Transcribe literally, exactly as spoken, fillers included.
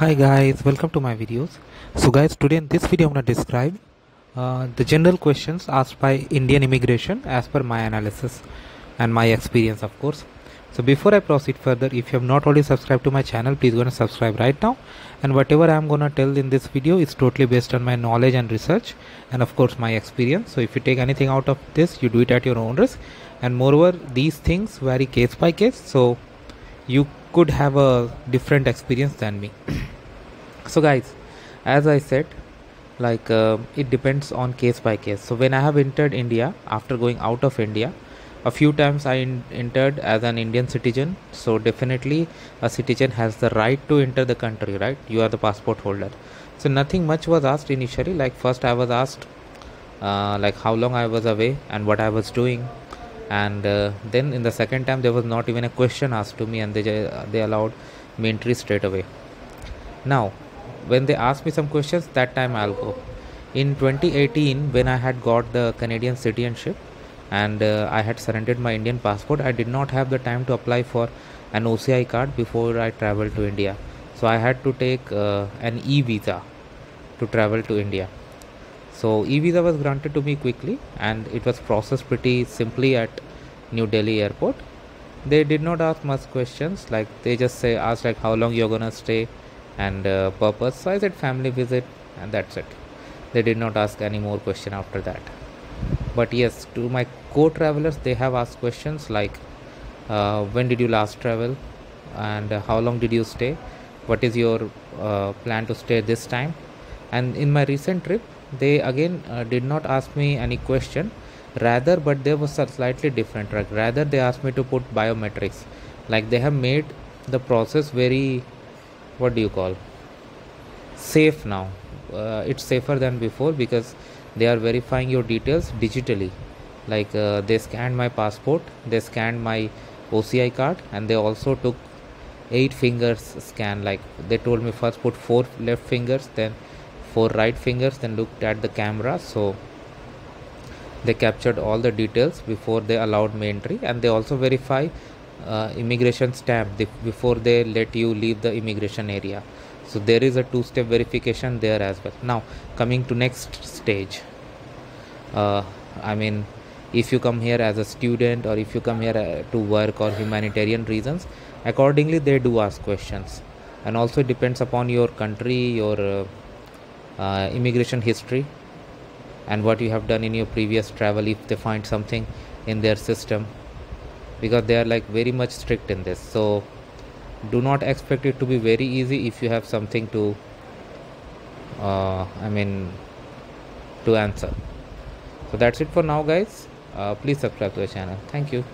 Hi guys, welcome to my videos. So guys, today in this video I'm going to describe uh, the general questions asked by Indian immigration as per my analysis and my experience, of course. So before I proceed further, if you have not already subscribed to my channel, please go and subscribe right now. And whatever I'm going to tell in this video is totally based on my knowledge and research and of course my experience. So if you take anything out of this, you do it at your own risk. And moreover, these things vary case by case, so you could have a different experience than me. So guys, as I said, like uh, it depends on case by case. So when I have entered India, after going out of India, a few times I entered as an Indian citizen. So definitely a citizen has the right to enter the country, right? You are the passport holder. So nothing much was asked initially. Like first I was asked uh, like how long I was away and what I was doing. And uh, then in the second time there was not even a question asked to me, and they they allowed me entry straight away. Now when they asked me some questions, that time I'll go. In twenty eighteen, when I had got the Canadian citizenship and uh, I had surrendered my Indian passport, I did not have the time to apply for an O C I card before I traveled to India. So I had to take uh, an e-visa to travel to India. So e-visa was granted to me quickly and it was processed pretty simply at New Delhi airport. They did not ask much questions, like they just say asked like how long you're gonna stay and uh, purpose. So I said family visit and that's it. They did not ask any more question after that. But yes, to my co-travelers they have asked questions like uh, when did you last travel and uh, how long did you stay, what is your uh, plan to stay this time. And in my recent trip, they again uh, did not ask me any question, rather but they were slightly different, right? Rather they asked me to put biometrics. Like they have made the process very, what do you call, safe now. Uh, it's safer than before because they are verifying your details digitally. Like uh, they scanned my passport, they scanned my O C I card, and they also took eight fingers scan. Like they told me first put four left fingers, then four right fingers, then looked at the camera. So they captured all the details before they allowed me entry, and they also verify uh, immigration stamp before they let you leave the immigration area. So there is a two-step verification there as well. Now coming to next stage, uh, I mean if you come here as a student or if you come here uh, to work or humanitarian reasons, accordingly they do ask questions. And also it depends upon your country, your uh, Uh, immigration history and what you have done in your previous travel, if they find something in their system, because they are like very much strict in this. So do not expect it to be very easy if you have something to uh, I mean to answer. So that's it for now guys. Uh, please subscribe to the channel. Thank you.